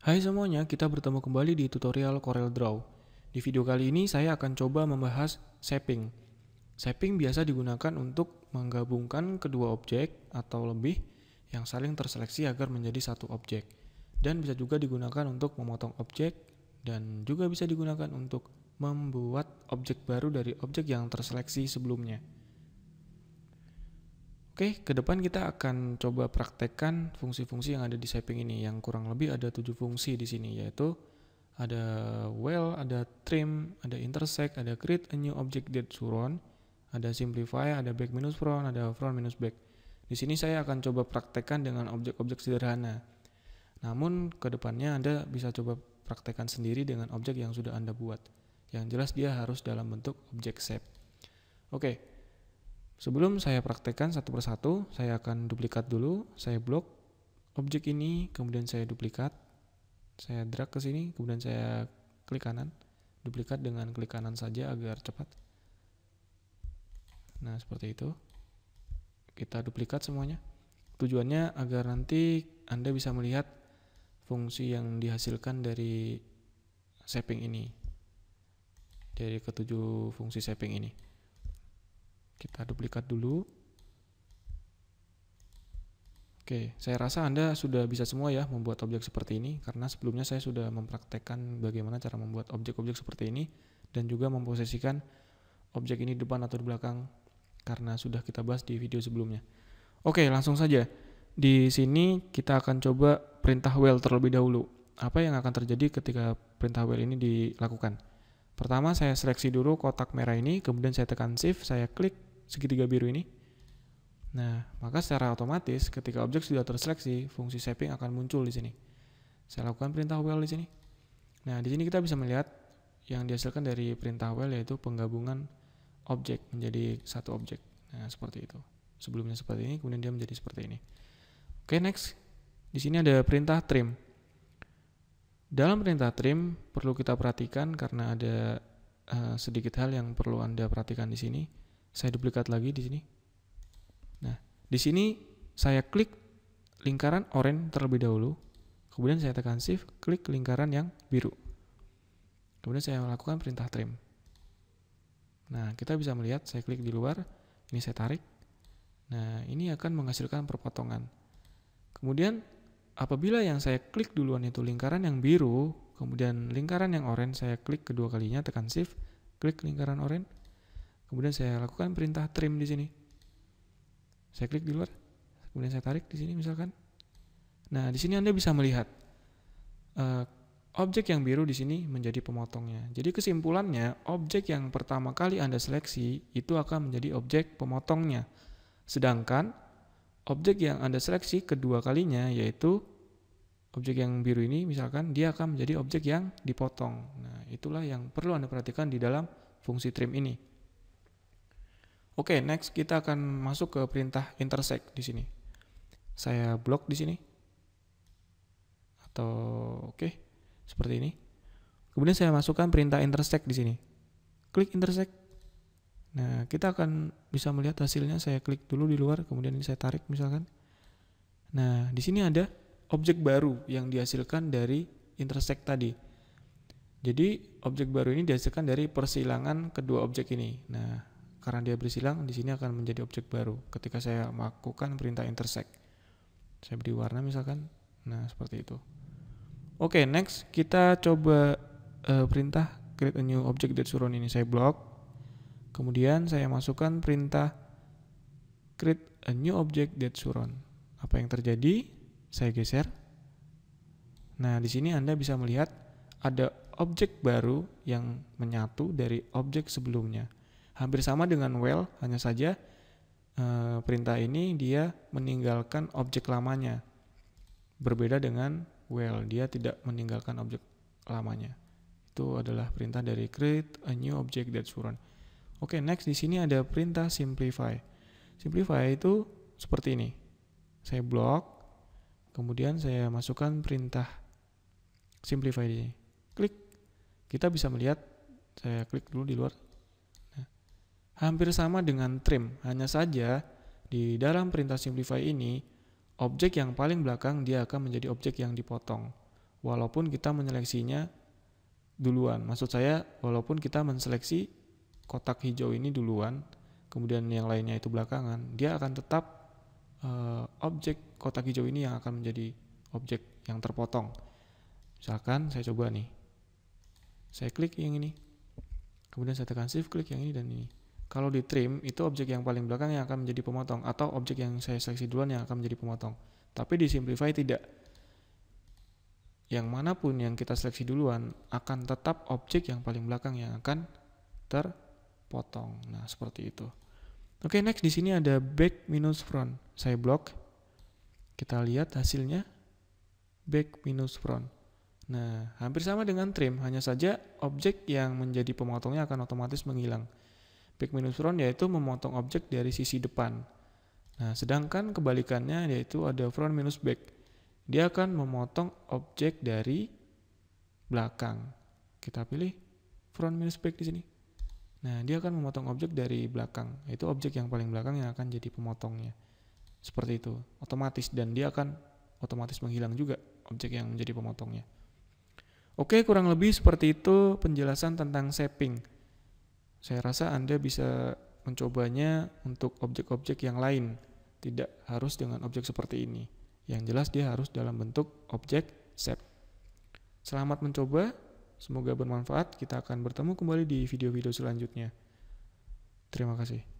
Hai semuanya, kita bertemu kembali di tutorial Corel Draw. Di video kali ini saya akan coba membahas shaping. Shaping biasa digunakan untuk menggabungkan kedua objek atau lebih yang saling terseleksi agar menjadi satu objek. Dan bisa juga digunakan untuk memotong objek dan juga bisa digunakan untuk membuat objek baru dari objek yang terseleksi sebelumnya. Oke, ke depan kita akan coba praktekkan fungsi-fungsi yang ada di shaping ini, yang kurang lebih ada 7 fungsi di sini, yaitu ada Weld, ada Trim, ada Intersect, ada Create a New Object that Surround, ada Simplify, ada Back minus Front, ada Front minus Back. Di sini saya akan coba praktekkan dengan objek-objek sederhana. Namun ke depannya Anda bisa coba praktekkan sendiri dengan objek yang sudah Anda buat. Yang jelas dia harus dalam bentuk objek shape. Oke. Sebelum saya praktekkan satu persatu, saya akan duplikat dulu, saya blok objek ini, kemudian saya duplikat, saya drag ke sini, kemudian saya klik kanan, duplikat dengan klik kanan saja agar cepat. Nah, seperti itu. Kita duplikat semuanya. Tujuannya agar nanti Anda bisa melihat fungsi yang dihasilkan dari shaping ini, dari ketujuh fungsi shaping ini. Kita duplikat dulu. Oke, saya rasa Anda sudah bisa semua ya membuat objek seperti ini, karena sebelumnya saya sudah mempraktekkan bagaimana cara membuat objek-objek seperti ini dan juga memposisikan objek ini depan atau di belakang karena sudah kita bahas di video sebelumnya. Oke, langsung saja. Di sini kita akan coba perintah weld terlebih dahulu. Apa yang akan terjadi ketika perintah weld ini dilakukan? Pertama, saya seleksi dulu kotak merah ini, kemudian saya tekan shift, saya klik segitiga biru ini. Nah, maka secara otomatis ketika objek sudah terseleksi, fungsi shaping akan muncul di sini. Saya lakukan perintah weld di sini. Nah, di sini kita bisa melihat yang dihasilkan dari perintah weld yaitu penggabungan objek menjadi satu objek. Nah, seperti itu. Sebelumnya seperti ini, kemudian dia menjadi seperti ini. Oke, next. Di sini ada perintah trim. Dalam perintah trim perlu kita perhatikan karena ada sedikit hal yang perlu Anda perhatikan di sini. Saya duplikat lagi di sini. Nah, di sini saya klik lingkaran oranye terlebih dahulu. Kemudian saya tekan shift, klik lingkaran yang biru. Kemudian saya lakukan perintah trim. Nah, kita bisa melihat saya klik di luar, ini saya tarik. Nah, ini akan menghasilkan perpotongan. Kemudian apabila yang saya klik duluan itu lingkaran yang biru, kemudian lingkaran yang oranye, saya klik kedua kalinya, tekan shift, klik lingkaran oranye, kemudian saya lakukan perintah trim di sini. Saya klik di luar, kemudian saya tarik di sini misalkan. Nah, di sini Anda bisa melihat objek yang biru di sini menjadi pemotongnya. Jadi kesimpulannya, objek yang pertama kali Anda seleksi itu akan menjadi objek pemotongnya. Sedangkan objek yang Anda seleksi kedua kalinya, yaitu objek yang biru ini misalkan, dia akan menjadi objek yang dipotong. Nah, itulah yang perlu Anda perhatikan di dalam fungsi trim ini. Oke, next kita akan masuk ke perintah intersect di sini. Saya blok di sini. Atau oke, seperti ini. Kemudian saya masukkan perintah intersect di sini. Klik intersect. Nah, kita akan bisa melihat hasilnya. Saya klik dulu di luar, kemudian ini saya tarik misalkan. Nah, di sini ada objek baru yang dihasilkan dari intersect tadi. Jadi, objek baru ini dihasilkan dari persilangan kedua objek ini. Nah, karena dia bersilang, di sini akan menjadi objek baru ketika saya melakukan perintah intersect. Saya beri warna misalkan. Nah, seperti itu. Oke, next kita coba perintah create a new object that surround ini. Saya block. Kemudian saya masukkan perintah create a new object that surround. Apa yang terjadi? Saya geser. Nah, di sini Anda bisa melihat ada objek baru yang menyatu dari objek sebelumnya. Hampir sama dengan weld, hanya saja perintah ini dia meninggalkan objek lamanya. Berbeda dengan weld, dia tidak meninggalkan objek lamanya. Itu adalah perintah dari create a new object that surround. Oke, next di sini ada perintah simplify. Simplify itu seperti ini. Saya blok, kemudian saya masukkan perintah simplify di sini. Klik. Kita bisa melihat, saya klik dulu di luar. Nah, hampir sama dengan trim, hanya saja di dalam perintah simplify ini objek yang paling belakang dia akan menjadi objek yang dipotong. walaupun kita menyeleksinya duluan. Maksud saya, walaupun kita menseleksi kotak hijau ini duluan, kemudian yang lainnya itu belakangan, dia akan tetap objek kotak hijau ini yang akan menjadi objek yang terpotong. Misalkan saya coba nih, saya klik yang ini, kemudian saya tekan shift klik yang ini dan ini. Kalau di trim, itu objek yang paling belakang yang akan menjadi pemotong, atau objek yang saya seleksi duluan yang akan menjadi pemotong. Tapi di simplify tidak. Yang manapun yang kita seleksi duluan, akan tetap objek yang paling belakang yang akan terpotong. Nah, seperti itu. Oke, next di sini ada back minus front. Saya blok. Kita lihat hasilnya. Back minus front. Nah, hampir sama dengan trim, hanya saja objek yang menjadi pemotongnya akan otomatis menghilang. Back minus front yaitu memotong objek dari sisi depan. Nah, sedangkan kebalikannya yaitu ada front minus back. Dia akan memotong objek dari belakang. Kita pilih front minus back di sini. Nah, dia akan memotong objek dari belakang. Itu objek yang paling belakang yang akan jadi pemotongnya. Seperti itu, otomatis, dan dia akan otomatis menghilang juga objek yang menjadi pemotongnya. Oke, kurang lebih seperti itu penjelasan tentang shaping. Saya rasa Anda bisa mencobanya untuk objek-objek yang lain. Tidak harus dengan objek seperti ini. Yang jelas dia harus dalam bentuk objek shape. Selamat mencoba. Semoga bermanfaat. Kita akan bertemu kembali di video-video selanjutnya. Terima kasih.